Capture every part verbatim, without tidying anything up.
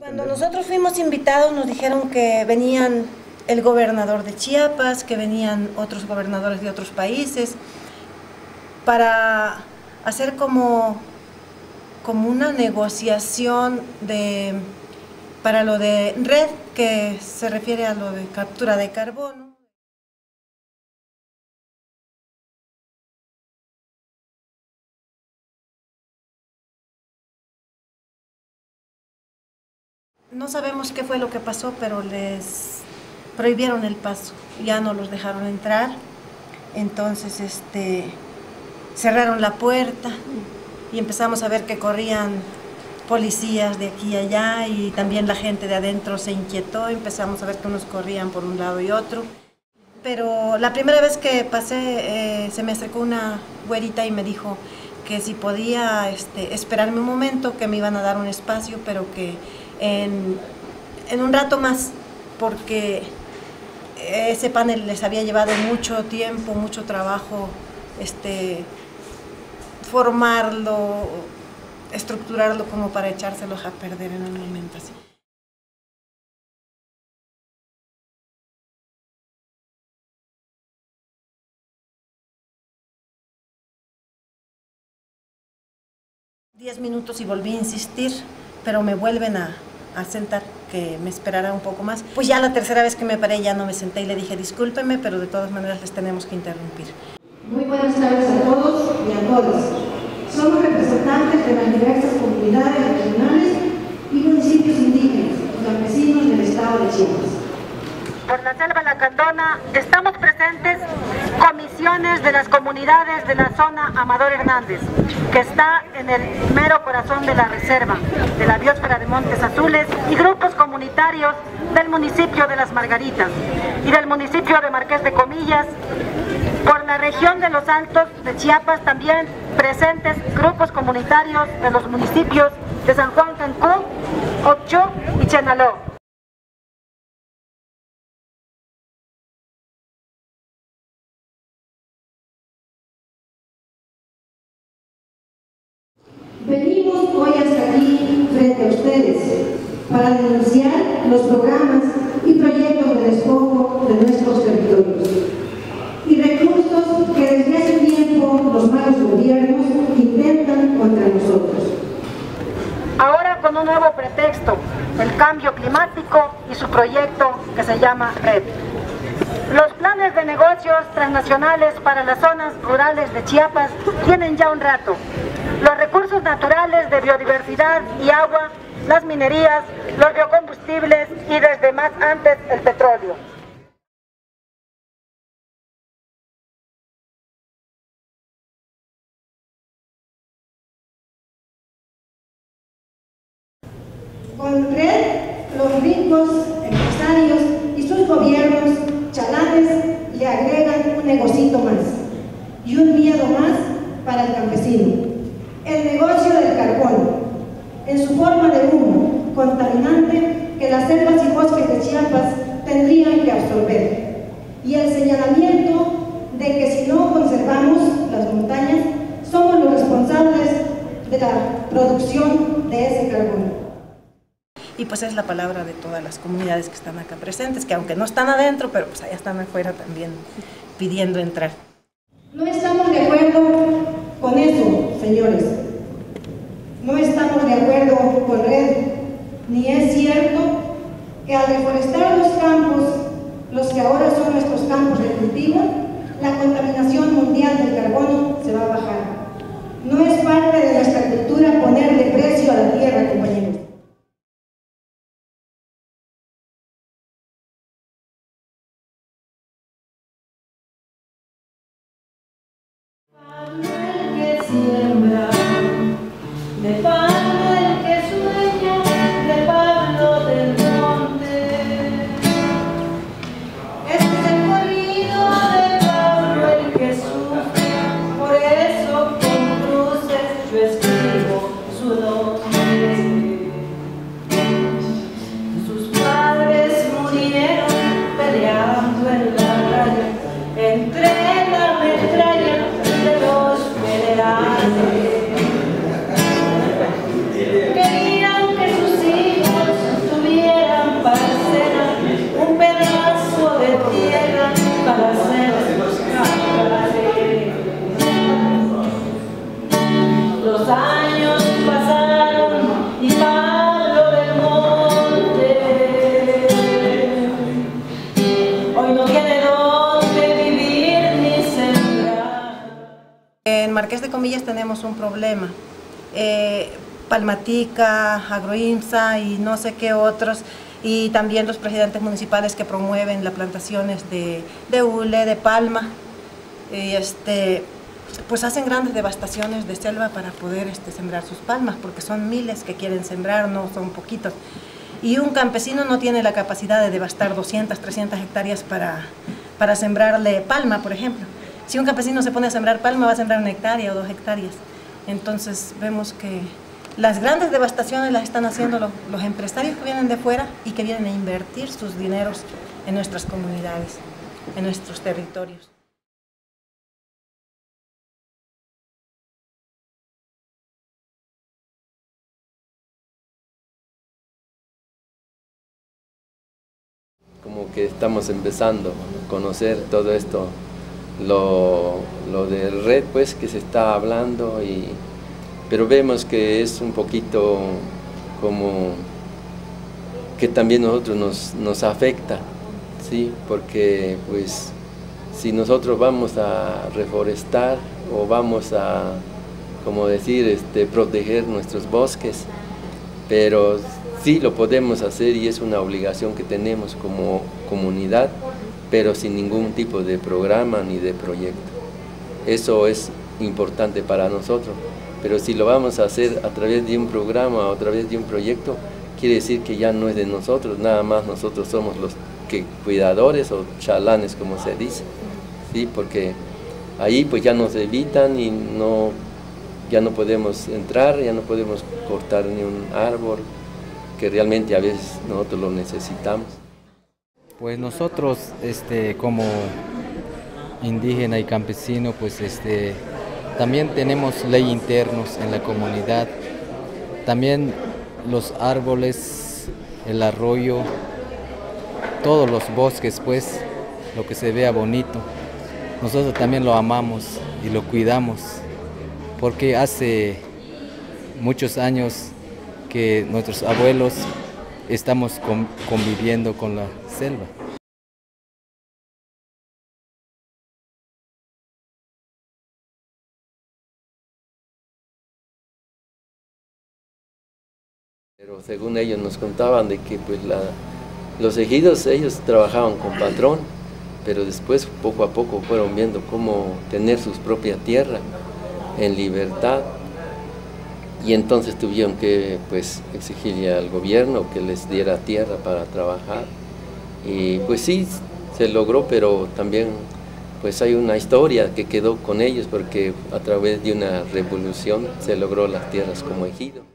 Cuando nosotros fuimos invitados nos dijeron que venían el gobernador de Chiapas, que venían otros gobernadores de otros países, para hacer como, como una negociación de, para lo de REDD, que se refiere a lo de captura de carbono. No sabemos qué fue lo que pasó, pero les prohibieron el paso, ya no los dejaron entrar, entonces este, cerraron la puerta y empezamos a ver que corrían policías de aquí y allá y también la gente de adentro se inquietó, empezamos a ver que unos corrían por un lado y otro. Pero la primera vez que pasé eh, se me acercó una güerita y me dijo que si podía este, esperarme un momento, que me iban a dar un espacio, pero que En, en un rato más, porque ese panel les había llevado mucho tiempo, mucho trabajo, este, formarlo, estructurarlo como para echárselos a perder en un momento así. Diez minutos y volví a insistir, pero me vuelven a... a sentar, que me esperara un poco más. Pues ya la tercera vez que me paré ya no me senté y le dije discúlpeme, pero de todas maneras les tenemos que interrumpir. Muy buenas tardes a todos y a todas. Somos representantes de las diversas comunidades regionales y municipios indígenas, campesinos del estado de Chiapas. Por la Selva Lacandona estamos presentes con misiones de las comunidades de la zona Amador Hernández, que está en el mero corazón de la reserva de la biosfera de Montes Azules, y grupos comunitarios del municipio de Las Margaritas y del municipio de Marqués de Comillas. Por la región de Los Altos de Chiapas también presentes grupos comunitarios de los municipios de San Juan Cancún, Ocho y Chenaló. Venimos hoy hasta aquí, frente a ustedes, para denunciar los programas y proyectos de despojo de nuestros territorios y recursos que desde hace tiempo los malos gobiernos intentan contra nosotros. Ahora con un nuevo pretexto, el cambio climático y su proyecto que se llama REDD. Los planes de negocios transnacionales para las zonas rurales de Chiapas tienen ya un rato. Los recursos naturales de biodiversidad y agua, las minerías, los biocombustibles y desde más antes el petróleo. Con REDD, los ricos empresarios y sus gobiernos chalanes le agregan un negocito más y un miedo más para el campesino. El negocio del carbón, en su forma de humo contaminante que las selvas y bosques de Chiapas tendrían que absorber, y el señalamiento de que si no conservamos las montañas, somos los responsables de la producción de ese carbón. Y pues es la palabra de todas las comunidades que están acá presentes, que aunque no están adentro, pero pues allá están afuera también pidiendo entrar. No estamos de acuerdo con eso, señores. No estamos de acuerdo con REDD, ni es cierto que al reforestar los campos, los que ahora son nuestros campos de cultivo, la contaminación mundial del carbono se va a bajar. No es parte de nuestra cultura ponerle precio a la tierra, compañeros. Este es el corrido de Pablo el que sufre. En Marqués de Comillas tenemos un problema. Eh, Palmatica, AgroImsa y no sé qué otros, y también los presidentes municipales que promueven las plantaciones de, de hule, de palma, y este, pues hacen grandes devastaciones de selva para poder este, sembrar sus palmas, porque son miles que quieren sembrar, no son poquitos. Y un campesino no tiene la capacidad de devastar doscientas, trescientas hectáreas para, para sembrarle palma, por ejemplo. Si un campesino se pone a sembrar palma, va a sembrar una hectárea o dos hectáreas. Entonces vemos que las grandes devastaciones las están haciendo los, los empresarios que vienen de fuera y que vienen a invertir sus dineros en nuestras comunidades, en nuestros territorios. Como que estamos empezando a conocer todo esto. Lo, lo del REDD, pues, que se está hablando, y, pero vemos que es un poquito como que también nosotros nos, nos afecta, ¿sí? Porque pues si nosotros vamos a reforestar o vamos a, como decir, este, proteger nuestros bosques, pero sí lo podemos hacer y es una obligación que tenemos como comunidad, pero sin ningún tipo de programa ni de proyecto. Eso es importante para nosotros, pero si lo vamos a hacer a través de un programa o a través de un proyecto, quiere decir que ya no es de nosotros, nada más nosotros somos los que cuidadores o chalanes, como se dice, ¿sí? Porque ahí pues ya nos evitan y no, ya no podemos entrar, ya no podemos cortar ni un árbol, que realmente a veces nosotros lo necesitamos. Pues nosotros, este, como indígena y campesino, pues este, también tenemos ley internos en la comunidad. También los árboles, el arroyo, todos los bosques, pues, lo que se vea bonito. Nosotros también lo amamos y lo cuidamos, porque hace muchos años que nuestros abuelos estamos conviviendo con la selva. Pero según ellos nos contaban de que pues la, los ejidos, ellos trabajaban con patrón, pero después poco a poco fueron viendo cómo tener sus propias tierras en libertad. Y entonces tuvieron que pues exigirle al gobierno que les diera tierra para trabajar. Y pues sí, se logró, pero también pues hay una historia que quedó con ellos, porque a través de una revolución se logró las tierras como ejido.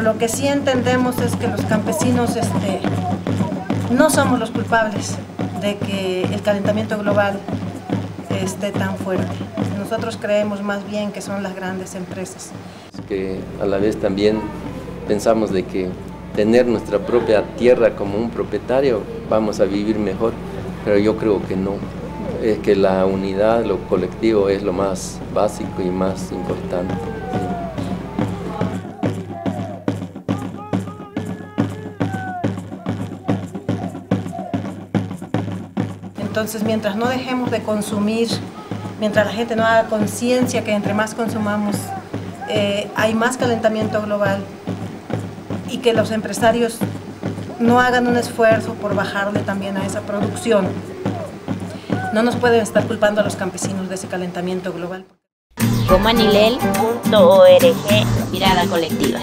Lo que sí entendemos es que los campesinos este, no somos los culpables de que el calentamiento global esté tan fuerte. Nosotros creemos más bien que son las grandes empresas. Es que a la vez también pensamos de que tener nuestra propia tierra como un propietario vamos a vivir mejor, pero yo creo que no. Es que la unidad, lo colectivo es lo más básico y más importante. Entonces, mientras no dejemos de consumir mientras la gente no haga conciencia que entre más consumamos, eh, hay más calentamiento global, y que los empresarios no hagan un esfuerzo por bajarle también a esa producción. No nos pueden estar culpando a los campesinos de ese calentamiento global. Comanilel punto org, mirada colectiva.